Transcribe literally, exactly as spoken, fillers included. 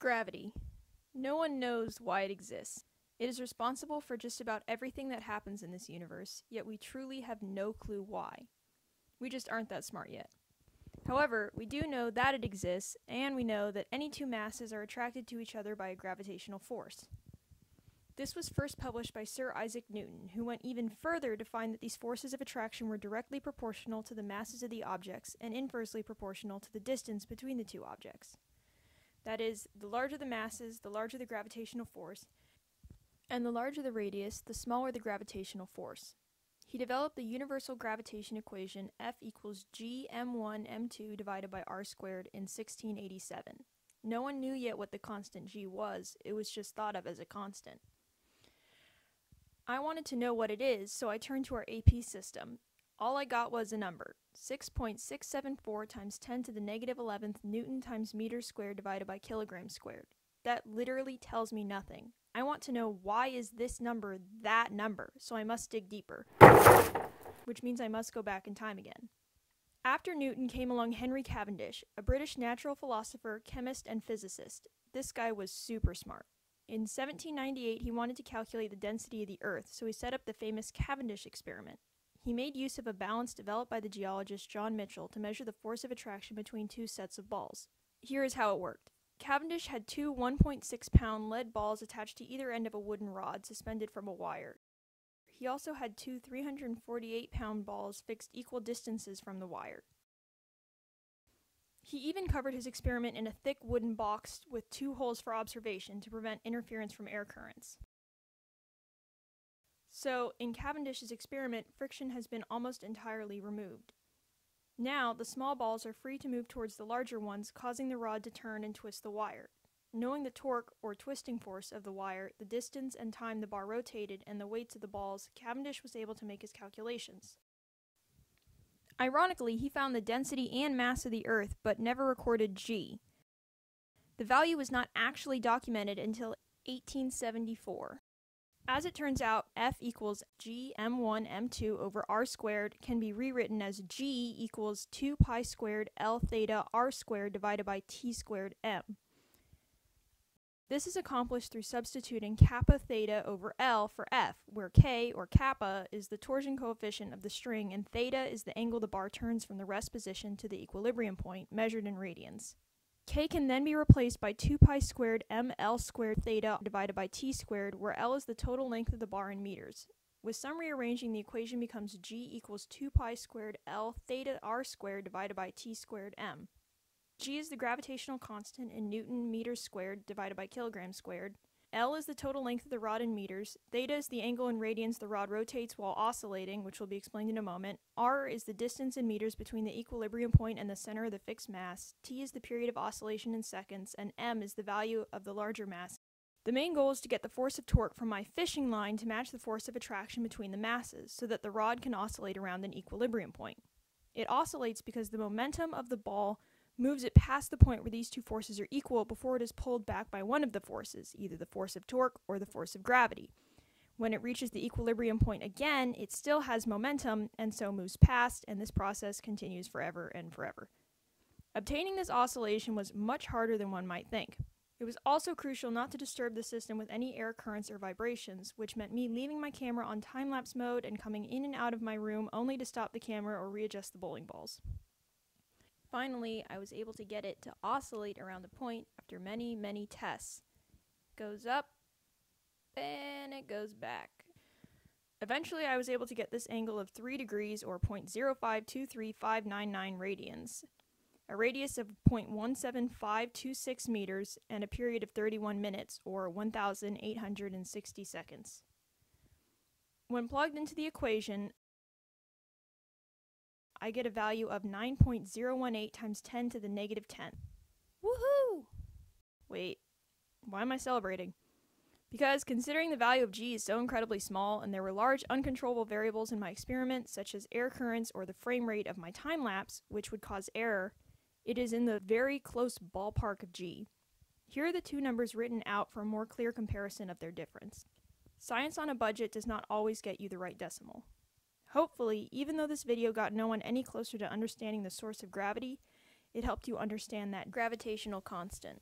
Gravity. No one knows why it exists. It is responsible for just about everything that happens in this universe, yet we truly have no clue why. We just aren't that smart yet. However, we do know that it exists, and we know that any two masses are attracted to each other by a gravitational force. This was first published by Sir Isaac Newton, who went even further to find that these forces of attraction were directly proportional to the masses of the objects and inversely proportional to the distance between the two objects. That is, the larger the masses, the larger the gravitational force, and the larger the radius, the smaller the gravitational force. He developed the universal gravitation equation F equals G m one m two divided by r squared in sixteen eighty-seven. No one knew yet what the constant G was, it was just thought of as a constant. I wanted to know what it is, so I turned to our A P system. All I got was a number, six point six seven four times ten to the negative eleventh Newton times meters squared divided by kilograms squared. That literally tells me nothing. I want to know why is this number that number, so I must dig deeper, which means I must go back in time again. After Newton came along Henry Cavendish, a British natural philosopher, chemist, and physicist. This guy was super smart. In seventeen ninety-eight, he wanted to calculate the density of the Earth, so he set up the famous Cavendish experiment. He made use of a balance developed by the geologist John Mitchell to measure the force of attraction between two sets of balls. Here is how it worked. Cavendish had two one point six pound lead balls attached to either end of a wooden rod suspended from a wire. He also had two three hundred forty-eight pound balls fixed equal distances from the wire. He even covered his experiment in a thick wooden box with two holes for observation to prevent interference from air currents. So, in Cavendish's experiment, friction has been almost entirely removed. Now, the small balls are free to move towards the larger ones, causing the rod to turn and twist the wire. Knowing the torque, or twisting force, of the wire, the distance and time the bar rotated, and the weights of the balls, Cavendish was able to make his calculations. Ironically, he found the density and mass of the Earth, but never recorded G. The value was not actually documented until eighteen seventy-four. As it turns out, F equals G m one m two over r squared can be rewritten as G equals two pi squared L theta r squared divided by t squared m. This is accomplished through substituting kappa theta over L for F, where K, or kappa, is the torsion coefficient of the string and theta is the angle the bar turns from the rest position to the equilibrium point, measured in radians. K can then be replaced by two pi squared m L squared theta divided by t squared, where L is the total length of the bar in meters. With some rearranging, the equation becomes G equals two pi squared L theta r squared divided by t squared m. G is the gravitational constant in Newton meters squared divided by kilograms squared. L is the total length of the rod in meters. Theta is the angle in radians the rod rotates while oscillating, which will be explained in a moment. R is the distance in meters between the equilibrium point and the center of the fixed mass. T is the period of oscillation in seconds, and M is the value of the larger mass. The main goal is to get the force of torque from my fishing line to match the force of attraction between the masses, so that the rod can oscillate around an equilibrium point. It oscillates because the momentum of the ball moves it past the point where these two forces are equal before it is pulled back by one of the forces, either the force of torque or the force of gravity. When it reaches the equilibrium point again, it still has momentum and so moves past, and this process continues forever and forever. Obtaining this oscillation was much harder than one might think. It was also crucial not to disturb the system with any air currents or vibrations, which meant me leaving my camera on time-lapse mode and coming in and out of my room only to stop the camera or readjust the bowling balls. Finally, I was able to get it to oscillate around the point after many, many tests. It goes up, and it goes back. Eventually, I was able to get this angle of three degrees, or zero point zero five two three five nine nine radians, a radius of zero point one seven five two six meters, and a period of thirty-one minutes, or one thousand eight hundred sixty seconds. When plugged into the equation, I get a value of nine point zero one eight times ten to the negative tenth. Woohoo! Wait, why am I celebrating? Because considering the value of G is so incredibly small, and there were large uncontrollable variables in my experiment, such as air currents or the frame rate of my time lapse, which would cause error, it is in the very close ballpark of G. Here are the two numbers written out for a more clear comparison of their difference. Science on a budget does not always get you the right decimal. Hopefully, even though this video got no one any closer to understanding the source of gravity, it helped you understand that gravitational constant.